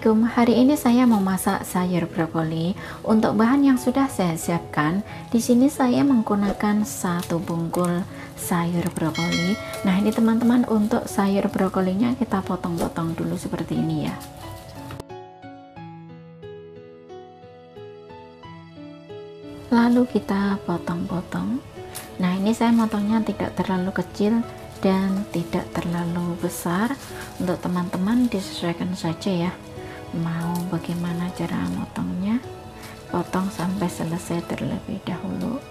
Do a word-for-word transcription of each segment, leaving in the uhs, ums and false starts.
Assalamualaikum, hari ini saya mau masak sayur brokoli. Untuk bahan yang sudah saya siapkan, di sini saya menggunakan satu bungkul sayur brokoli. Nah, ini teman-teman, untuk sayur brokolinya kita potong-potong dulu seperti ini ya. Lalu kita potong-potong. Nah, ini saya motongnya tidak terlalu kecil dan tidak terlalu besar. Untuk teman-teman disesuaikan saja ya, mau bagaimana cara motongnya. Potong sampai selesai terlebih dahulu.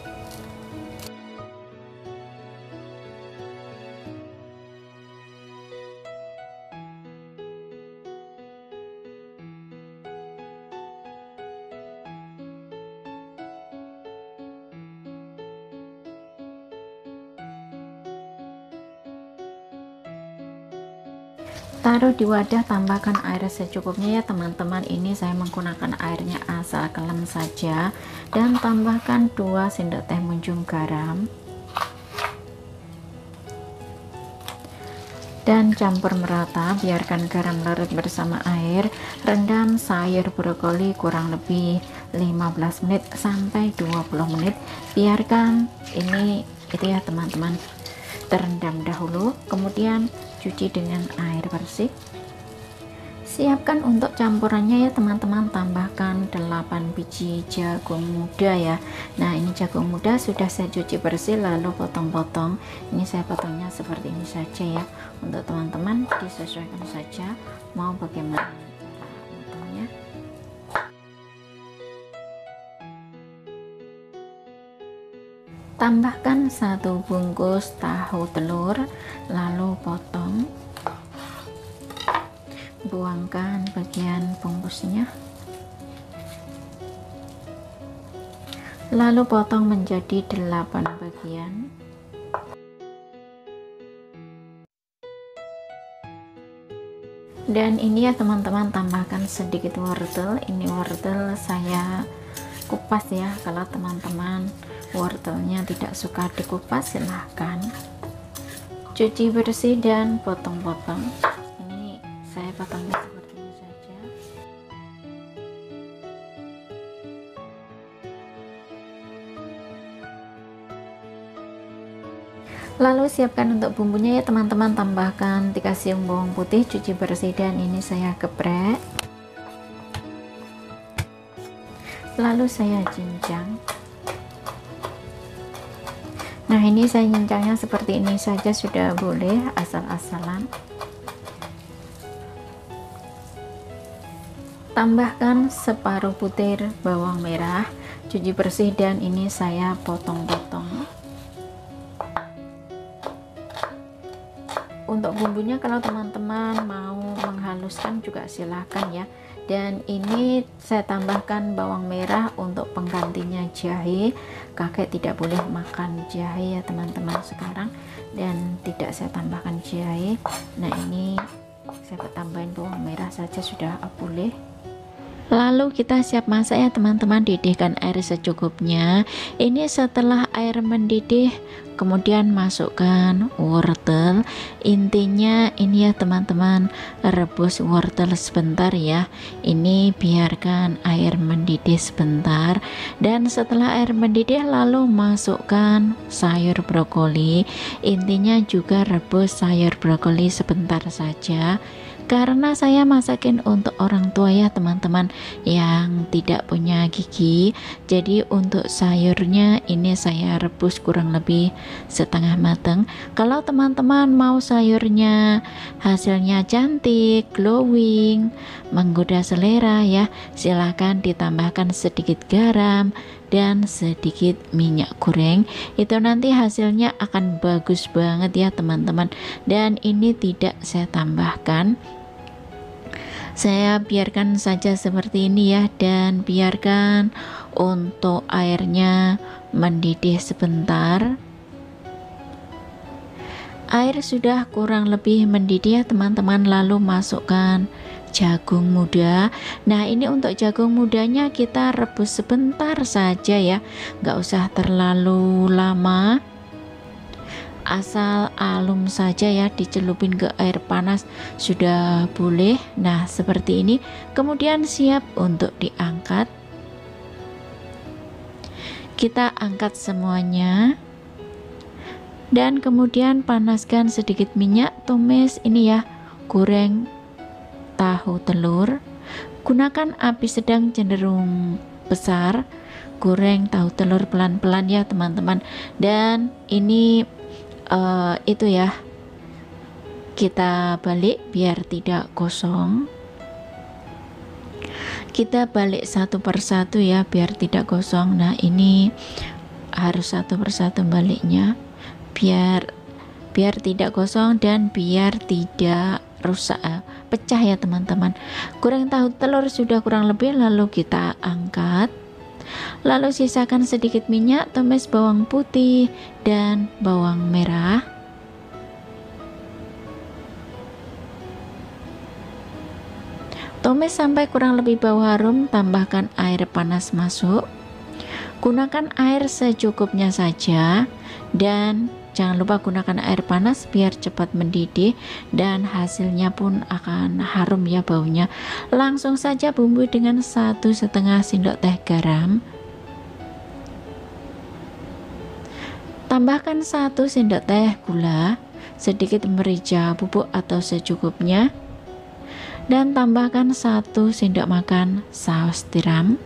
Taruh di wadah, tambahkan air secukupnya ya teman-teman. Ini saya menggunakan airnya asal kelem saja, dan tambahkan dua sendok teh munjung garam dan campur merata. Biarkan garam larut bersama air. Rendam sayur brokoli kurang lebih lima belas menit sampai dua puluh menit. Biarkan ini itu ya teman-teman, terendam dahulu, kemudian cuci dengan air bersih. Siapkan untuk campurannya ya teman-teman, tambahkan delapan biji jagung muda ya. Nah, ini jagung muda sudah saya cuci bersih lalu potong-potong. Ini saya potongnya seperti ini saja ya. Untuk teman-teman disesuaikan saja mau bagaimana potongnya. Tambahkan satu bungkus tahu telur lalu potong. Buangkan bagian bungkusnya lalu potong menjadi delapan bagian. Dan ini ya teman-teman, tambahkan sedikit wortel. Ini wortel saya kupas ya. Kalau teman-teman wortelnya tidak suka dikupas, silahkan cuci bersih dan potong-potong. Ini saya potongnya seperti ini saja. Lalu siapkan untuk bumbunya ya teman-teman. Tambahkan tiga siung bawang putih, cuci bersih, dan ini saya geprek lalu saya cincang. Nah, ini saya cincangnya seperti ini saja sudah boleh, asal-asalan. Tambahkan separuh butir bawang merah, cuci bersih, dan ini saya potong-potong. Untuk bumbunya kalau teman-teman mau menghaluskan juga silahkan ya. Dan ini saya tambahkan bawang merah untuk penggantinya jahe. Kakek tidak boleh makan jahe ya teman-teman sekarang, dan tidak saya tambahkan jahe. Nah, ini saya tambahin bawang merah saja sudah boleh. Lalu kita siap masak ya teman-teman. Didihkan air secukupnya. Ini setelah air mendidih, kemudian masukkan wortel. Intinya ini ya teman-teman, rebus wortel sebentar ya. Ini biarkan air mendidih sebentar, dan setelah air mendidih lalu masukkan sayur brokoli. Intinya juga rebus sayur brokoli sebentar saja. Karena saya masakin untuk orang tua ya teman-teman yang tidak punya gigi, jadi untuk sayurnya ini saya rebus kurang lebih setengah matang. Kalau teman-teman mau sayurnya hasilnya cantik, glowing, menggoda selera ya, silahkan ditambahkan sedikit garam dan sedikit minyak goreng. Itu nanti hasilnya akan bagus banget ya teman-teman. Dan ini tidak saya tambahkan, saya biarkan saja seperti ini ya, dan biarkan untuk airnya mendidih sebentar. Air sudah kurang lebih mendidih ya teman-teman, lalu masukkan jagung muda. Nah, ini untuk jagung mudanya kita rebus sebentar saja ya, nggak usah terlalu lama. asal alum saja ya, dicelupin ke air panas sudah boleh. Nah seperti ini, kemudian siap untuk diangkat. Kita angkat semuanya dan kemudian panaskan sedikit minyak, tumis ini ya, goreng tahu telur, gunakan api sedang cenderung besar, goreng tahu telur pelan-pelan ya teman-teman. Dan ini uh, itu ya, kita balik biar tidak gosong, kita balik satu persatu ya biar tidak gosong. Nah ini harus satu persatu baliknya biar biar tidak gosong dan biar tidak rusak, pecah ya teman-teman. Goreng tahu telur sudah kurang lebih, lalu kita angkat, lalu sisakan sedikit minyak, tumis bawang putih dan bawang merah. Tumis sampai kurang lebih bau harum, tambahkan air panas masuk, gunakan air secukupnya saja dan jangan lupa gunakan air panas biar cepat mendidih dan hasilnya pun akan harum ya baunya. Langsung saja bumbui dengan satu setengah sendok teh garam, tambahkan satu sendok teh gula, sedikit merica bubuk atau secukupnya, dan tambahkan satu sendok makan saus tiram.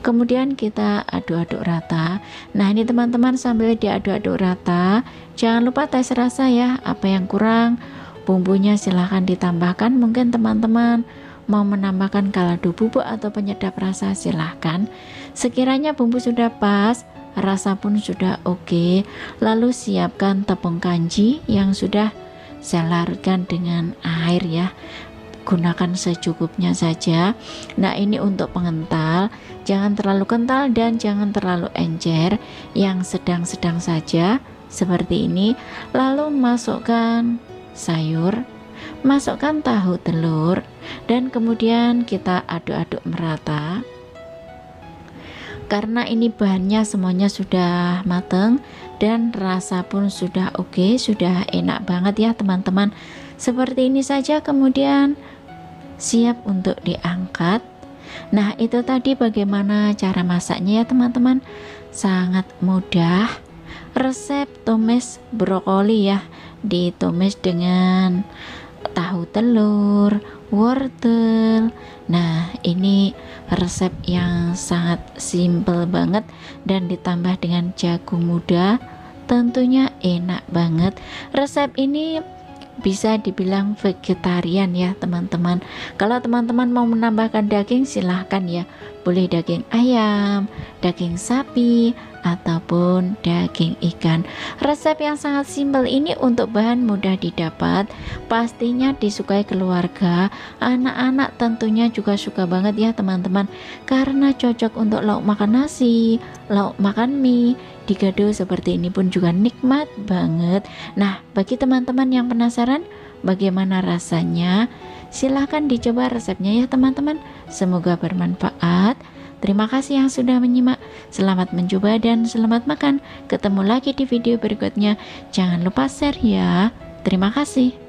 Kemudian kita aduk-aduk rata. Nah ini teman-teman, sambil diaduk-aduk rata jangan lupa tes rasa ya, apa yang kurang bumbunya silahkan ditambahkan. Mungkin teman-teman mau menambahkan kaldu bubuk atau penyedap rasa silahkan. Sekiranya bumbu sudah pas, rasa pun sudah oke, lalu siapkan tepung kanji yang sudah saya larutkan dengan air ya, gunakan secukupnya saja. Nah ini untuk pengental, jangan terlalu kental dan jangan terlalu encer, yang sedang-sedang saja seperti ini. Lalu masukkan sayur, masukkan tahu telur dan kemudian kita aduk-aduk merata. Karena ini bahannya semuanya sudah mateng dan rasa pun sudah oke, sudah enak banget ya teman-teman. Seperti ini saja, kemudian siap untuk diangkat. Nah itu tadi bagaimana cara masaknya ya teman-teman, sangat mudah. Resep tumis brokoli ya, ditumis dengan tahu telur, wortel. Nah ini resep yang sangat simple banget dan ditambah dengan jagung muda, tentunya enak banget. Resep ini bisa dibilang vegetarian ya teman-teman. Kalau teman-teman mau menambahkan daging silahkan ya, boleh daging ayam, daging sapi ataupun daging ikan. Resep yang sangat simpel ini untuk bahan mudah didapat, pastinya disukai keluarga, anak-anak tentunya juga suka banget ya teman-teman, karena cocok untuk lauk makan nasi, lauk makan mie, digado seperti ini pun juga nikmat banget. Nah bagi teman-teman yang penasaran bagaimana rasanya, silahkan dicoba resepnya ya teman-teman. Semoga bermanfaat. Terima kasih yang sudah menyimak, selamat mencoba dan selamat makan. Ketemu lagi di video berikutnya, jangan lupa share ya. Terima kasih.